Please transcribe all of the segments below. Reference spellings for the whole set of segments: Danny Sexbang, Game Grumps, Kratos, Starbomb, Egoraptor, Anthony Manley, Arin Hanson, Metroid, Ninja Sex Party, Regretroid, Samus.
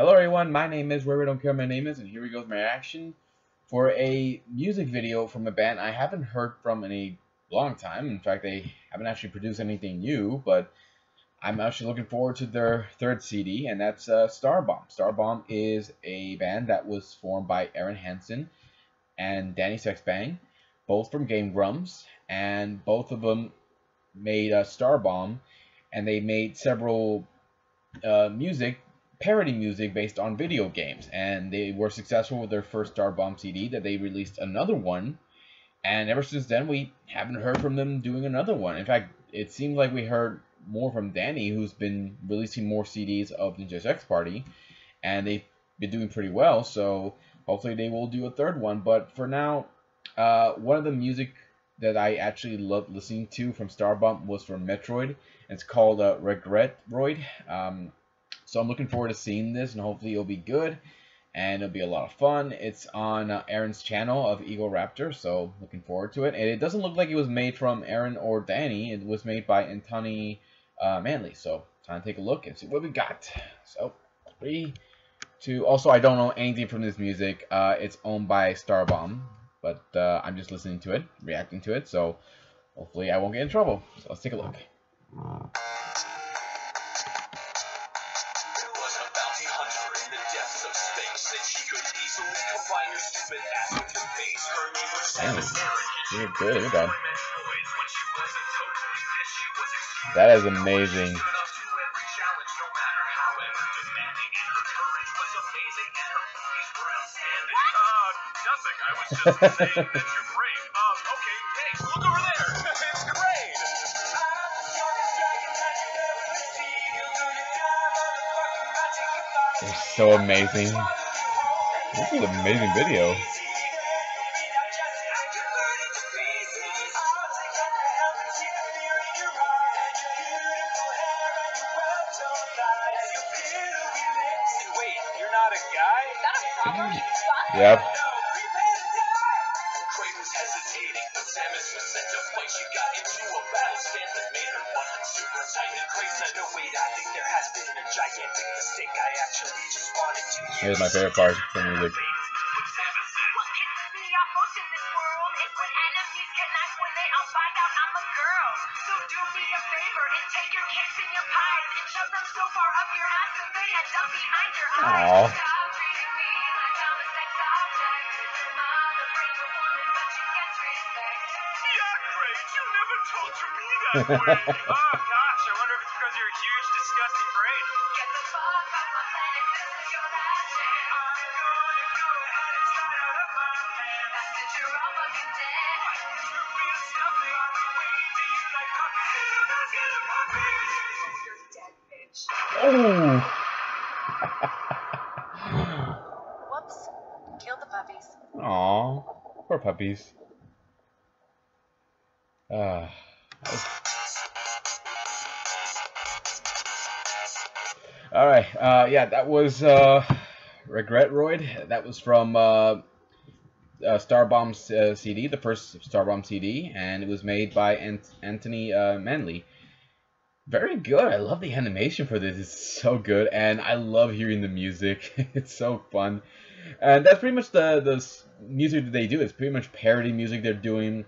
Hello everyone, my name is Wherever I Don't Care My Name Is, and here we go with my reaction for a music video from a band I haven't heard from in a long time. In fact, they haven't actually produced anything new, but I'm actually looking forward to their third CD, and that's Starbomb. Starbomb is a band that was formed by Arin Hanson and Danny Sexbang, both from Game Grumps, and both of them made Starbomb, and they made several parody music based on video games, and they were successful with their first Starbomb CD that they released another one, and ever since then we haven't heard from them doing another one. In fact, it seems like we heard more from Danny, who's been releasing more CDs of Ninja Sex Party, and they've been doing pretty well, so hopefully they will do a third one. But for now, one of the music that I actually loved listening to from Starbomb was from Metroid, and it's called Regretroid. So I'm looking forward to seeing this, and hopefully it'll be good, and it'll be a lot of fun. It's on Arin's channel of Egoraptor, so looking forward to it. And it doesn't look like it was made from Arin or Danny. It was made by Anthony Manley. So time to take a look and see what we got. So 3, 2. Also, I don't know anything from this music. It's owned by Starbomb, but I'm just listening to it, reacting to it. So hopefully I won't get in trouble. So let's take a look. Damn, you're good, here we go. That is amazing. It's so amazing. This is an amazing video. Yep. Kratos hesitating, but Samus was set to fight. She got into a battle stance that made her butt super tight. And Kratos said, "No wait, I think there has been a gigantic mistake. I actually just wanted to." Here's my favorite part of the music. Aww. Oh gosh, I wonder if it's because you're a huge, disgusting brain. Get the fuck out of my planet, this is your last chance. I'm gonna go ahead and try out of my plan. That's it, you're all fucking dead. You're real stuffy on my way. Do you like puppies? Do you guys get a puppy? You're dead, bitch. Oh. Whoops. Killed the puppies. Aww. Poor puppies. All right, yeah, that was Regretroid. That was from Starbomb's CD, the first Starbomb CD, and it was made by Anthony Manley. Very good. I love the animation for this. It's so good, and I love hearing the music. It's so fun, and that's pretty much the music that they do. It's pretty much parody music they're doing.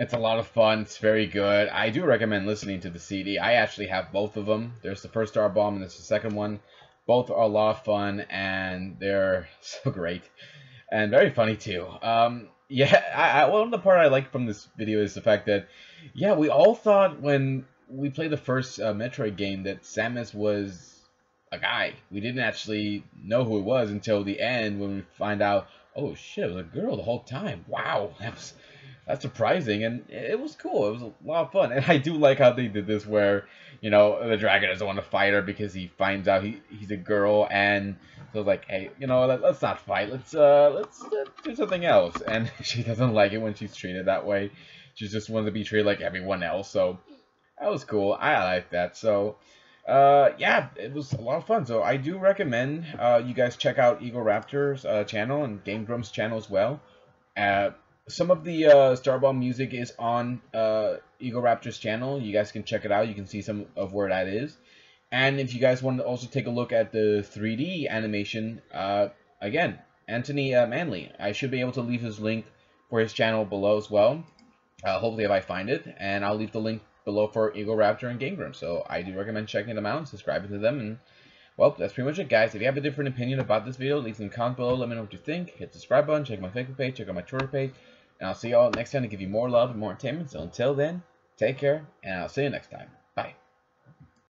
It's a lot of fun. It's very good. I do recommend listening to the CD. I actually have both of them. There's the first Starbomb and there's the second one. Both are a lot of fun, and they're so great and very funny too. Yeah, well, the part I like from this video is the fact that, yeah, we all thought when we played the first Metroid game that Samus was a guy. We didn't actually know who it was until the end when we find out, oh shit, it was a girl the whole time. Wow, that's surprising, and it was cool. It was a lot of fun, and I do like how they did this where, you know, the dragon doesn't want to fight her because he finds out he's a girl, and so it's like, hey, you know, let's not fight. Let's do something else, and she doesn't like it when she's treated that way. She just wants to be treated like everyone else, so that was cool. I like that, so... yeah, it was a lot of fun, so I do recommend you guys check out Egoraptor's channel and Game Grumps' channel as well. Some of the Starbomb music is on Egoraptor's channel. You guys can check it out. You can see some of where that is. And if you guys want to also take a look at the 3D animation, again, Anthony Manley. I should be able to leave his link for his channel below as well, hopefully if I find it. And I'll leave the link below for Egoraptor and Game Grumps. So I do recommend checking them out and subscribing to them. And, well, that's pretty much it, guys. If you have a different opinion about this video, leave some comment below. Let me know what you think. Hit the subscribe button. Check my Facebook page. Check out my Twitter page. And I'll see you all next time to give you more love and more entertainment. So until then, take care, and I'll see you next time. Bye.